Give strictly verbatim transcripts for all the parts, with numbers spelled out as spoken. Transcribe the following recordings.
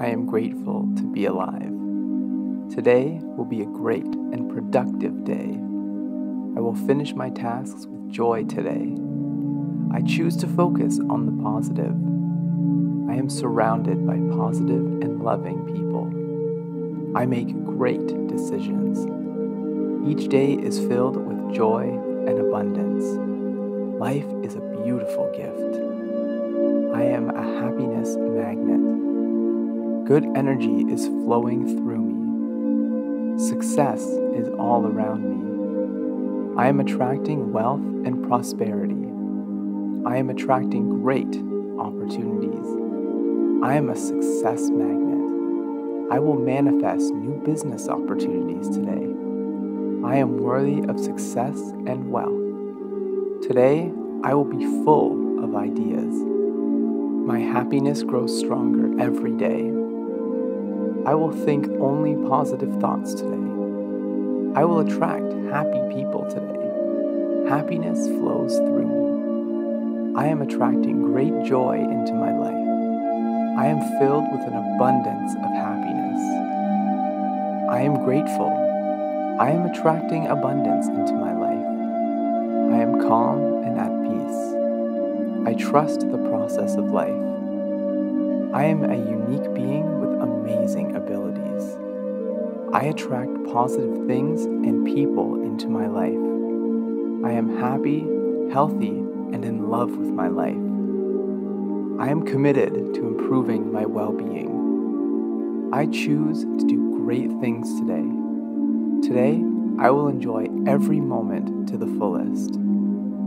I am grateful to be alive. Today will be a great and productive day. I will finish my tasks with joy today. I choose to focus on the positive. I am surrounded by positive and loving people. I make great decisions. Each day is filled with joy and abundance. Life is a beautiful gift. I am a happiness magnet. Good energy is flowing through me. Success is all around me. I am attracting wealth and prosperity. I am attracting great opportunities. I am a success magnet. I will manifest new business opportunities today. I am worthy of success and wealth. Today, I will be full of ideas. My happiness grows stronger every day. I will think only positive thoughts today. I will attract happy people today. Happiness flows through me. I am attracting great joy into my life. I am filled with an abundance of happiness. I am grateful. I am attracting abundance into my life. I am calm and at peace. I trust the process of life. I am a unique being with amazing abilities. I attract positive things and people into my life. I am happy, healthy, and in love with my life. I am committed to improving my well-being. I choose to do great things today. Today, I will enjoy every moment to the fullest.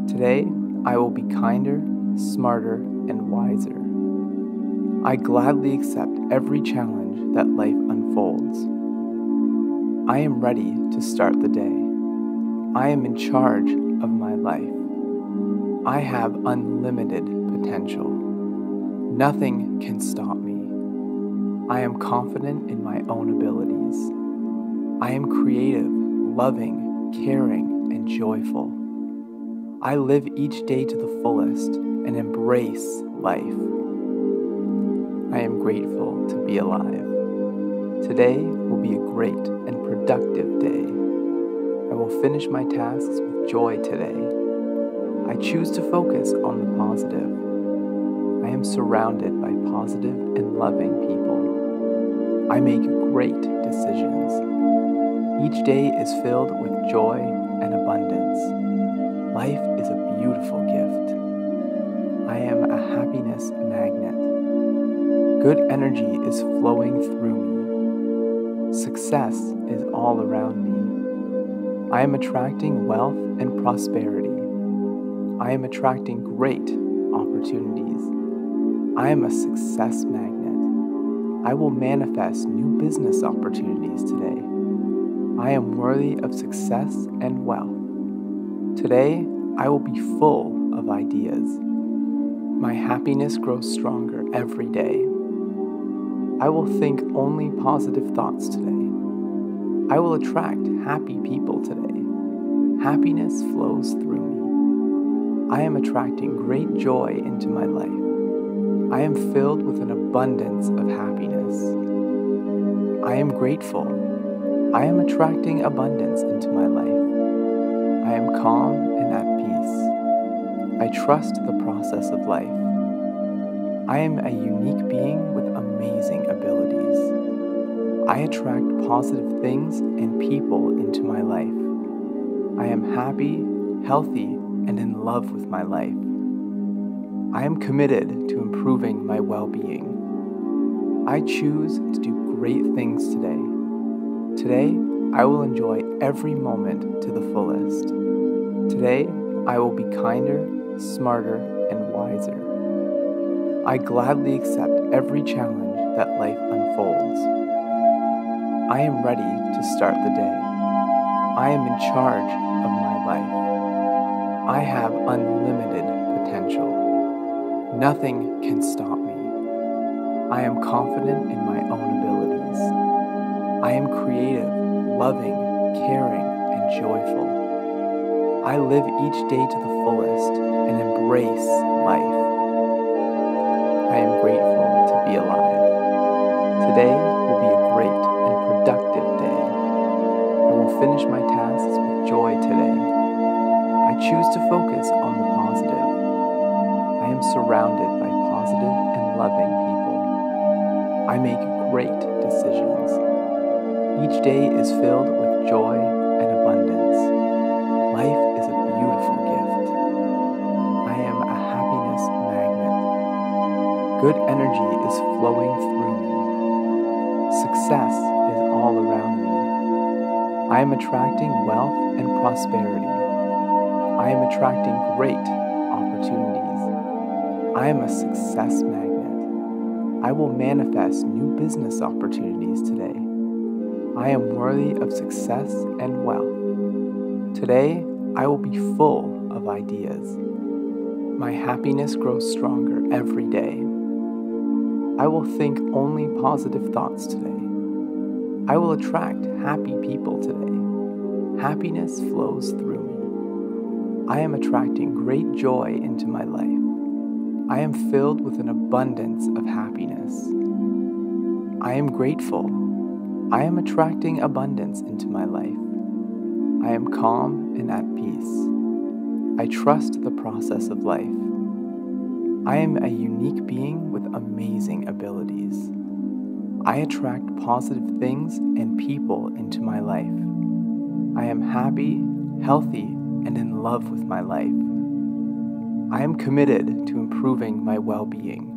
Today, I will be kinder, smarter, and wiser. I gladly accept every challenge that life unfolds. I am ready to start the day. I am in charge of my life. I have unlimited potential. Nothing can stop me. I am confident in my own abilities. I am creative, loving, caring, and joyful. I live each day to the fullest and embrace life. I am grateful to be alive. Today will be a great and productive day. I will finish my tasks with joy today. I choose to focus on the positive. I am surrounded by positive and loving people. I make great decisions. Each day is filled with joy and abundance. Life is a beautiful gift. I am a happiness magnet. Good energy is flowing through me. Success is all around me. I am attracting wealth and prosperity. I am attracting great opportunities. I am a success magnet. I will manifest new business opportunities today. I am worthy of success and wealth. Today, I will be full of ideas. My happiness grows stronger every day. I will think only positive thoughts today. I will attract happy people today. Happiness flows through me. I am attracting great joy into my life. I am filled with an abundance of happiness. I am grateful. I am attracting abundance into my life. I am calm and at peace. I trust the process of life. I am a unique being with amazing abilities. I attract positive things and people into my life. I am happy, healthy, and in love with my life. I am committed to improving my well-being. I choose to do great things today. Today, I will enjoy every moment to the fullest. Today, I will be kinder, smarter, and wiser. I gladly accept every challenge that life unfolds. I am ready to start the day. I am in charge of my life. I have unlimited potential. Nothing can stop me. I am confident in my own abilities. I am creative, loving, caring, and joyful. I live each day to the fullest and embrace life. I am grateful to be alive. Today will be a great and productive day. I will finish my tasks with joy today. I choose to focus on the positive. I am surrounded by positive and loving people. I make great decisions. Each day is filled with joy and abundance. Life is a beautiful gift. I am a happiness magnet. Good energy is flowing through me. Success is all around me. I am attracting wealth and prosperity. I am attracting great opportunities. I am a success magnet. I will manifest new business opportunities today. I am worthy of success and wealth. Today, I will be full of ideas. My happiness grows stronger every day. I will think only positive thoughts today. I will attract happy people today. Happiness flows through me. I am attracting great joy into my life. I am filled with an abundance of happiness. I am grateful. I am attracting abundance into my life. I am calm and at peace. I trust the process of life. I am a unique being with amazing abilities. I attract positive things and people into my life. I am happy, healthy, and in love with my life. I am committed to improving my well-being.